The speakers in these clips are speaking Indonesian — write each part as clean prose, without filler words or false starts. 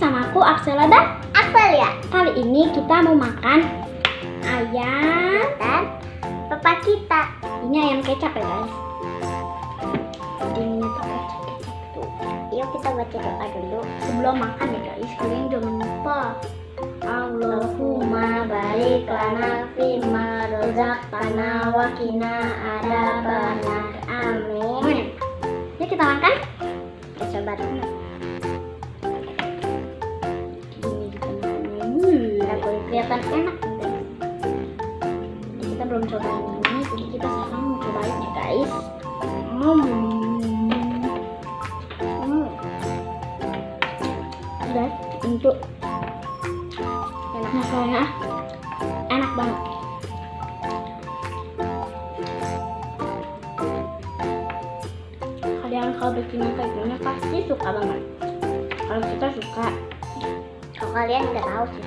sama aku Axela dan Axelia. Kali ini kita mau makan ayam dan papa kita. Ini ayam kecap ya guys. Ini pakai kecap. Yuk kita baca doa dulu sebelum makan ya guys. Kalian jangan lupa. Allahumma barik lana fima rozaqtana wa qina adzabannar. Amin. Yuk kita makan. Kita coba dulu. Kelihatan enak gitu. Kita belum coba ini, jadi kita sekarang mau cobain ya guys. Guys, untuk enaknya soalnya enak banget. Kalian kalau bikinnya kayak gini pasti suka banget. Kalau kita suka, kalau kalian nggak tahu sih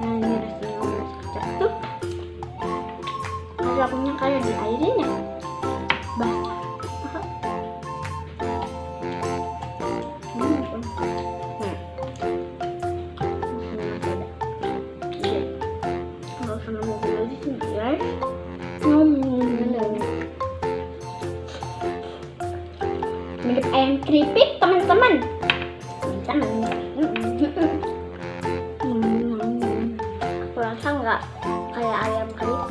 Nah ini rasanya ada kecap tuh, lakunya kayak di airin ya bah. Mirip ayam keripik teman-teman. Aku rasa nggak kayak ayam keripik.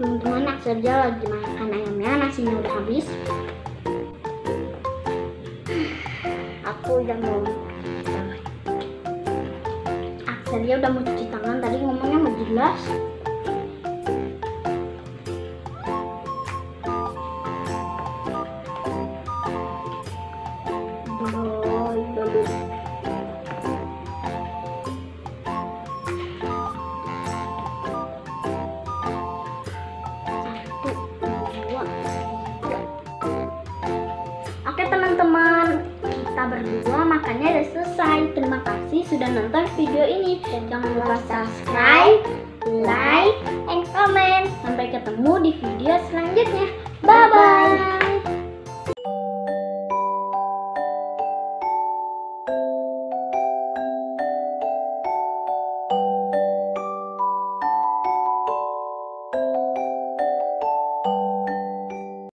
Teman-teman, Axelia lagi makan ayamnya, nasinya udah habis. Aku udah mau cuci tangan. Axelia udah mau cuci tangan, tadi ngomongnya nggak jelas. sudah nonton video ini. Jangan lupa subscribe, like, and comment. Sampai ketemu di video selanjutnya. Bye-bye.